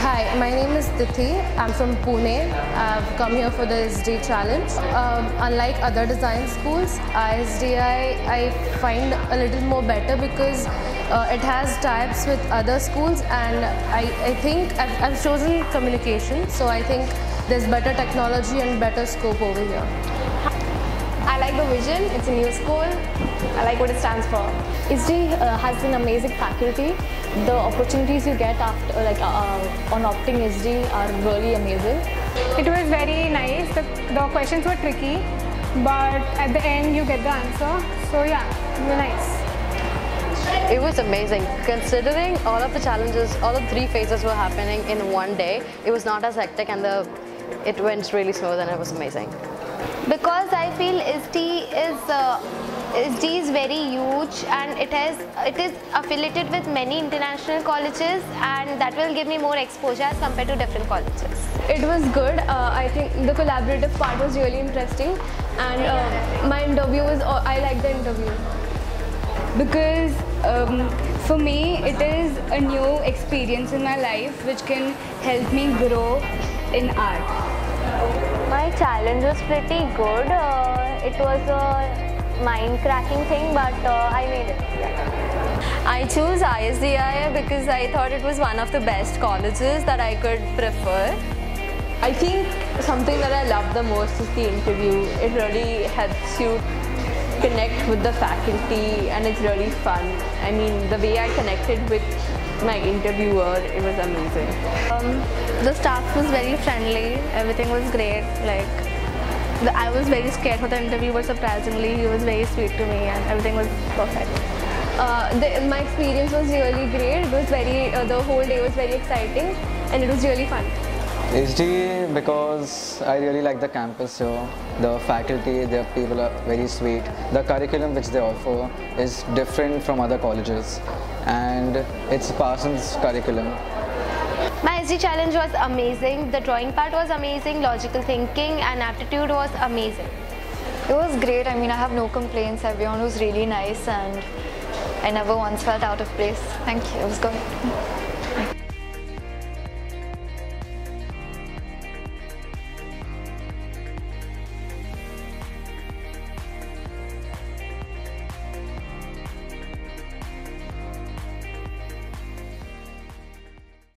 Hi, my name is Tithi. I'm from Pune. I've come here for the ISDI challenge. Unlike other design schools, ISDI I find a little more better because it has tie-ups with other schools, and I think I've chosen communication, so I think there's better technology and better scope over here. I like the vision. It's a new school. I like what it stands for. ISDI has an amazing faculty. The opportunities you get after, on opting ISDI are really amazing. It was very nice. The questions were tricky, but at the end you get the answer. So yeah, it was nice. It was amazing. Considering all of the challenges, all the three phases were happening in one day. It was not as hectic, and it went really smooth, and it was amazing. Because I feel ISDI is very huge, and it is affiliated with many international colleges, and that will give me more exposure as compared to different colleges. It was good. I think the collaborative part was really interesting, and my interview was, I liked the interview. Because for me, it is a new experience in my life which can help me grow in art. My challenge was pretty good. It was a mind-cracking thing, but I made it. Yeah. I choose ISDI because I thought it was one of the best colleges that I could prefer. I think something that I love the most is the interview. It really helps you connect with the faculty, and it's really fun. I mean, the way I connected with my interviewer, it was amazing. The staff was very friendly. Everything was great. I was very scared for the interview, but surprisingly he was very sweet to me, and everything was perfect. My experience was really great. It was very, the whole day was very exciting, and it was really fun. ISDI, because I really like the campus here. The faculty, their people are very sweet. The curriculum which they offer is different from other colleges, and it's Parsons curriculum. My ISDI challenge was amazing. The drawing part was amazing, logical thinking and aptitude was amazing. It was great. I mean, I have no complaints. Everyone was really nice, and I never once felt out of place. Thank you. It was good.